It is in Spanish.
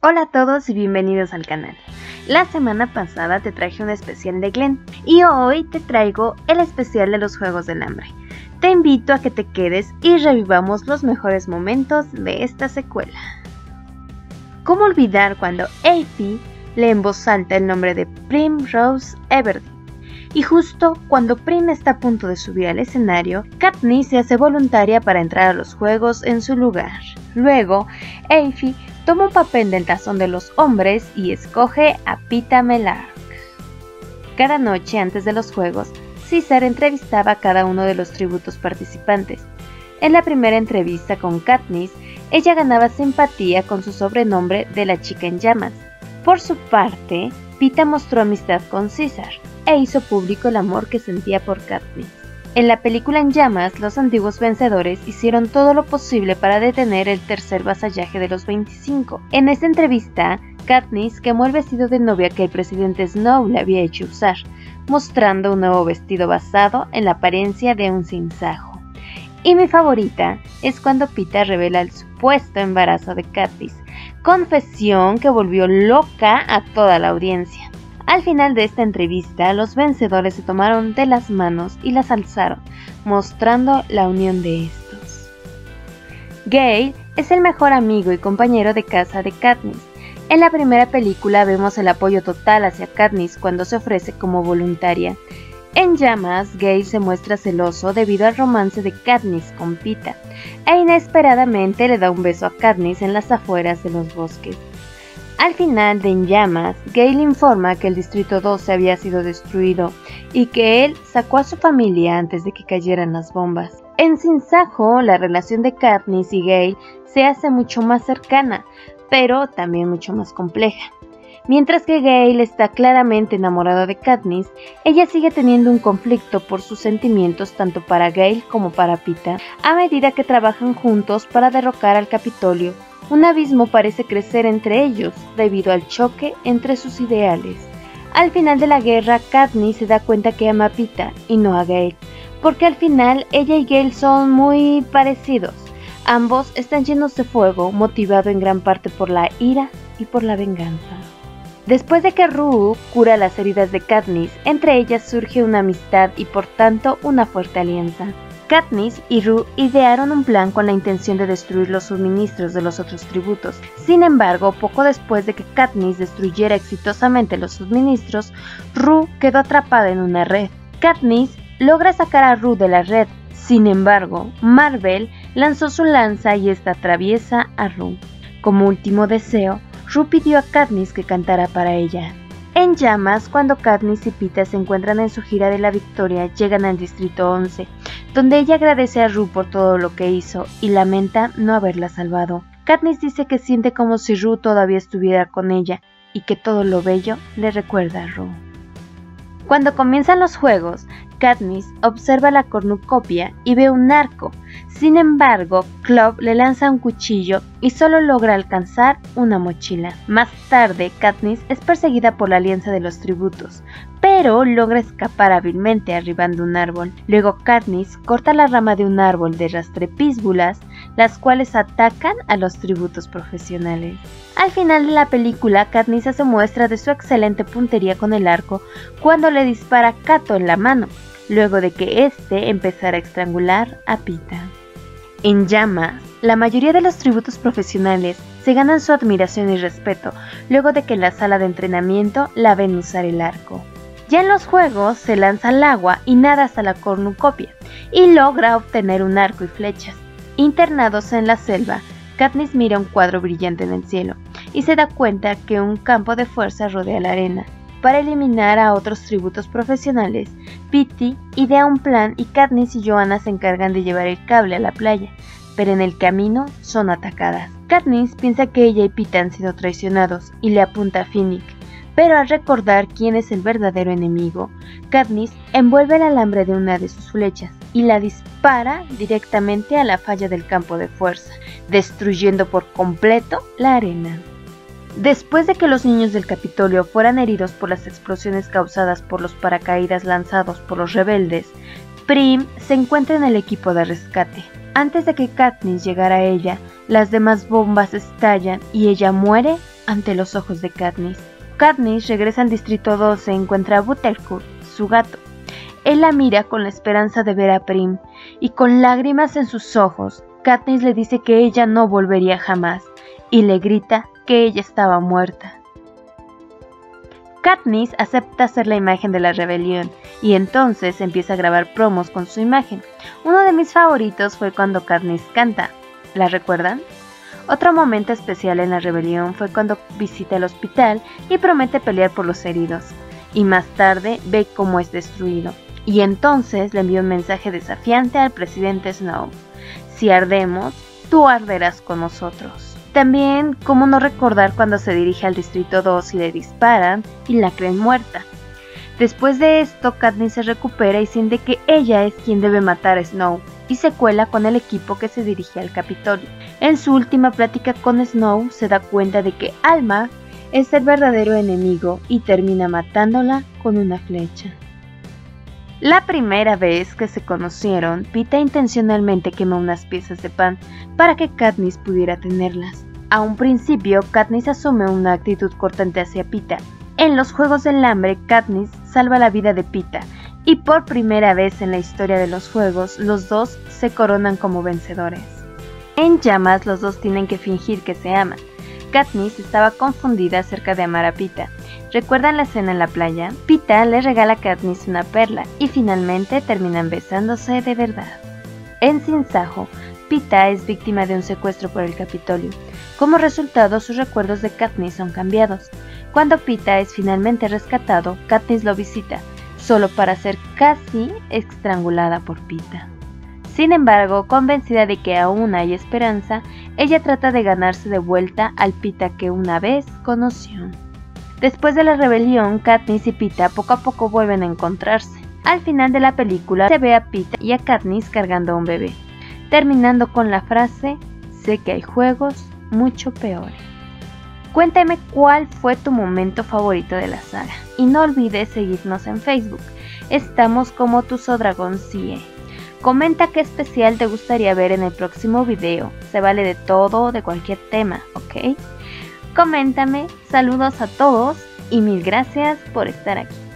Hola a todos y bienvenidos al canal. La semana pasada te traje un especial de Glen y hoy te traigo el especial de los Juegos del Hambre. Te invito a que te quedes y revivamos los mejores momentos de esta secuela. ¿Cómo olvidar cuando Effie lee en voz alta el nombre de Primrose Everdeen? Y justo cuando Prim está a punto de subir al escenario, Katniss se hace voluntaria para entrar a los juegos en su lugar. Luego, Effie toma un papel del tazón de los hombres y escoge a Peeta Mellark. Cada noche antes de los juegos, César entrevistaba a cada uno de los tributos participantes. En la primera entrevista con Katniss, ella ganaba simpatía con su sobrenombre de la chica en llamas. Por su parte, Peeta mostró amistad con César e hizo público el amor que sentía por Katniss. En la película En Llamas, los antiguos vencedores hicieron todo lo posible para detener el tercer vasallaje de los 25. En esta entrevista, Katniss quemó el vestido de novia que el presidente Snow le había hecho usar, mostrando un nuevo vestido basado en la apariencia de un sinsajo. Y mi favorita es cuando Peeta revela el supuesto embarazo de Katniss, confesión que volvió loca a toda la audiencia. Al final de esta entrevista, los vencedores se tomaron de las manos y las alzaron, mostrando la unión de estos. Gale es el mejor amigo y compañero de casa de Katniss. En la primera película vemos el apoyo total hacia Katniss cuando se ofrece como voluntaria. En Llamas, Gale se muestra celoso debido al romance de Katniss con Peeta, e inesperadamente le da un beso a Katniss en las afueras de los bosques. Al final de En Llamas, Gale informa que el Distrito 12 había sido destruido y que él sacó a su familia antes de que cayeran las bombas. En Sinsajo, la relación de Katniss y Gale se hace mucho más cercana, pero también mucho más compleja. Mientras que Gale está claramente enamorada de Katniss, ella sigue teniendo un conflicto por sus sentimientos tanto para Gale como para Peeta, a medida que trabajan juntos para derrocar al Capitolio. Un abismo parece crecer entre ellos debido al choque entre sus ideales. Al final de la guerra, Katniss se da cuenta que ama a Peeta y no a Gale, porque al final ella y Gale son muy parecidos. Ambos están llenos de fuego, motivado en gran parte por la ira y por la venganza. Después de que Rue cura las heridas de Katniss, entre ellas surge una amistad y por tanto una fuerte alianza. Katniss y Rue idearon un plan con la intención de destruir los suministros de los otros tributos. Sin embargo, poco después de que Katniss destruyera exitosamente los suministros, Rue quedó atrapada en una red. Katniss logra sacar a Rue de la red. Sin embargo, Marvel lanzó su lanza y esta atraviesa a Rue. Como último deseo, Rue pidió a Katniss que cantara para ella. En Llamas, cuando Katniss y Peeta se encuentran en su gira de la victoria, llegan al Distrito 11, donde ella agradece a Rue por todo lo que hizo y lamenta no haberla salvado. Katniss dice que siente como si Rue todavía estuviera con ella y que todo lo bello le recuerda a Rue. Cuando comienzan los juegos, Katniss observa la cornucopia y ve un arco. Sin embargo, Clove le lanza un cuchillo y solo logra alcanzar una mochila. Más tarde, Katniss es perseguida por la alianza de los tributos, pero logra escapar hábilmente arribando un árbol. Luego Katniss corta la rama de un árbol de rastrepísbulas, las cuales atacan a los tributos profesionales. Al final de la película, Katniss hace muestra de su excelente puntería con el arco cuando le dispara a Cato en la mano, luego de que éste empezara a estrangular a Peeta. En Llamas, la mayoría de los tributos profesionales se ganan su admiración y respeto, luego de que en la sala de entrenamiento la ven usar el arco. Ya en los juegos se lanza al agua y nada hasta la cornucopia, y logra obtener un arco y flechas. Internados en la selva, Katniss mira un cuadro brillante en el cielo, y se da cuenta que un campo de fuerza rodea la arena. Para eliminar a otros tributos profesionales, Peeta idea un plan y Katniss y Joanna se encargan de llevar el cable a la playa, pero en el camino son atacadas. Katniss piensa que ella y Peeta han sido traicionados y le apunta a Finnick, pero al recordar quién es el verdadero enemigo, Katniss envuelve el alambre de una de sus flechas y la dispara directamente a la falla del campo de fuerza, destruyendo por completo la arena. Después de que los niños del Capitolio fueran heridos por las explosiones causadas por los paracaídas lanzados por los rebeldes, Prim se encuentra en el equipo de rescate. Antes de que Katniss llegara a ella, las demás bombas estallan y ella muere ante los ojos de Katniss. Katniss regresa al Distrito 12 y encuentra a Buttercup, su gato. Él la mira con la esperanza de ver a Prim, y con lágrimas en sus ojos, Katniss le dice que ella no volvería jamás, y le grita que ella estaba muerta. Katniss acepta ser la imagen de la rebelión, y entonces empieza a grabar promos con su imagen. Uno de mis favoritos fue cuando Katniss canta, ¿la recuerdan? Otro momento especial en la rebelión fue cuando visita el hospital y promete pelear por los heridos, y más tarde ve cómo es destruido, y entonces le envía un mensaje desafiante al presidente Snow: si ardemos, tú arderás con nosotros. También, cómo no recordar cuando se dirige al Distrito 2 y le disparan y la creen muerta. Después de esto, Katniss se recupera y siente que ella es quien debe matar a Snow, y se cuela con el equipo que se dirige al Capitolio. En su última plática con Snow, se da cuenta de que Alma es el verdadero enemigo y termina matándola con una flecha. La primera vez que se conocieron, Peeta intencionalmente quemó unas piezas de pan para que Katniss pudiera tenerlas. A un principio, Katniss asume una actitud cortante hacia Peeta. En los Juegos del Hambre, Katniss salva la vida de Peeta, y por primera vez en la historia de los juegos, los dos se coronan como vencedores. En llamas, los dos tienen que fingir que se aman. Katniss estaba confundida acerca de amar a Peeta. ¿Recuerdan la escena en la playa? Peeta le regala a Katniss una perla y finalmente terminan besándose de verdad. En Sinsajo, Peeta es víctima de un secuestro por el Capitolio. Como resultado, sus recuerdos de Katniss son cambiados. Cuando Peeta es finalmente rescatado, Katniss lo visita, solo para ser casi estrangulada por Peeta. Sin embargo, convencida de que aún hay esperanza, ella trata de ganarse de vuelta al Peeta que una vez conoció. Después de la rebelión, Katniss y Peeta poco a poco vuelven a encontrarse. Al final de la película se ve a Peeta y a Katniss cargando a un bebé, terminando con la frase: sé que hay juegos mucho peores. Cuéntame cuál fue tu momento favorito de la saga, y no olvides seguirnos en Facebook, estamos como Tuzodragon SyE. Comenta qué especial te gustaría ver en el próximo video, se vale de todo, de cualquier tema, ¿ok? Coméntame, saludos a todos y mil gracias por estar aquí.